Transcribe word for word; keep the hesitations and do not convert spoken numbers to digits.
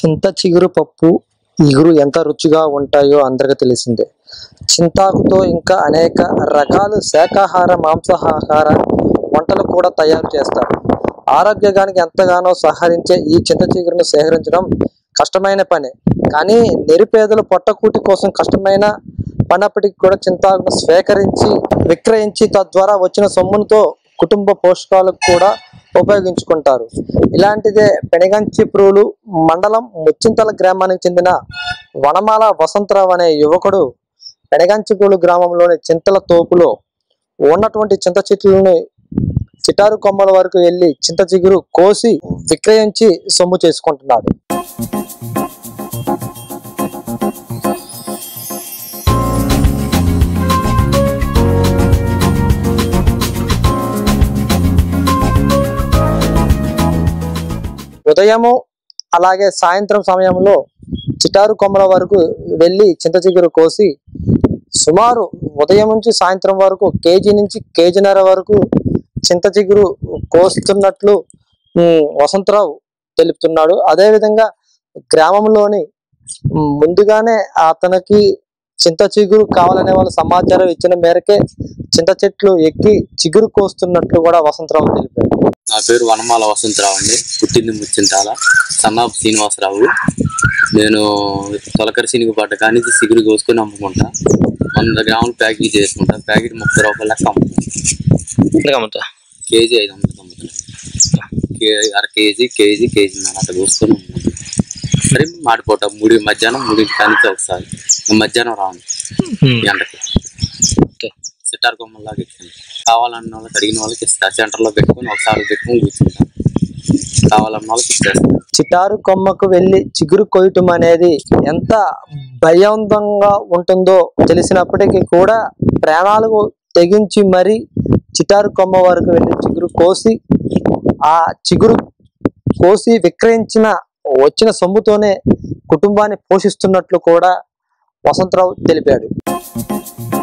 చింత చిగురు పప్పు ఇగురు ఎంత రుచిగా ఉంటాయో అందరికీ తెలిసిందే. చింతాకుతో ఇంకా అనేక రకాలు శాకాహార మాంసాహార వంటలు కూడా తయారు చేస్తారు. ఆరోగ్యానికి ఎంతగానో సహకరించే ఈ చింత చిగురును సేకరించడం కష్టమైన పనే, కానీ నిరుపేదల పొట్టకూటి కోసం కష్టమైన పనప్పటికీ కూడా చింతాకును స్వీకరించి విక్రయించి తద్వారా వచ్చిన సొమ్ముతో కుటుంబ పోషకాలకు కూడా ఉపయోగించుకుంటారు. ఇలాంటిదే పెనగంచిప్రోలు మండలం ముచ్చింతల గ్రామానికి చెందిన వనమాల వసంతరావు అనే యువకుడు పెనగంచిప్రోలు గ్రామంలోని చింతల తోపులో ఉన్నటువంటి చింత చెట్లను చిటారు కొమ్మల వరకు వెళ్ళి చింత చిగురు కోసి విక్రయించి సొమ్ము చేసుకుంటున్నాడు. ఉదయము అలాగే సాయంత్రం సమయంలో చిటారు కొమ్మల వరకు వెళ్ళి చింత చిగురు కోసి సుమారు ఉదయం నుంచి సాయంత్రం వరకు కేజీ నుంచి కేజీన్నర వరకు చింత చిగురు కోస్తున్నట్లు వసంతరావు తెలుపుతున్నాడు. అదేవిధంగా గ్రామంలోని ముందుగానే అతనికి చింత చిగురు కావాలనే వాళ్ళ సమాచారం ఇచ్చిన మేరకే చింత చెట్లు ఎక్కి చిగురు కోస్తున్నట్లు కూడా వసంతరావు తెలిపారు. నా పేరు వనమాల వసంతరావు అండి. పుట్టింది ముచ్చింతాల, సన్నాపు శ్రీనివాసరావు. నేను తొలకరి శనిగపాట కానీ చిగురు కోసుకొని అమ్ముకుంటా. వంద గ్రాములు ప్యాకెట్ చేసుకుంటా. ప్యాకెట్ ముప్పై రూపాయల లెక్క అమ్ముకుంటా. అమ్ముతా కేజీ ఐదు వందలకి అమ్ముతున్నాను. అర కేజీ కేజీ కేజీ అట్లా కోసుకొని అమ్ముకుంటాను. మరి మాడిపోట మూడు మధ్యాహ్నం మూడింటి కానీ ఒకసారి మధ్యాహ్నం రాను గంటకి సిట్టార్ కొమ్మలాగా ఇచ్చాను. కావాలన్న వాళ్ళకి అడిగిన వాళ్ళకి ఇస్తా. సెంటర్లో పెట్టుకుని ఒకసారి పెట్టుకుని కూర్చుంటాను. కావాలన్న వాళ్ళకి ఇచ్చేస్తాను. చిటారు కొమ్మకు వెళ్ళి చిగురు కొయ్యటం అనేది ఎంత భయందంగా ఉంటుందో తెలిసినప్పటికీ కూడా ప్రాణాలకు తెగించి మరి చిటారు కొమ్మ వరకు వెళ్ళి చిగురు కోసి ఆ చిగురు కోసి విక్రయించిన వచ్చిన సొమ్ముతోనే కుటుంబాన్ని పోషిస్తున్నట్లు కూడా వసంతరావు తెలిపాడు.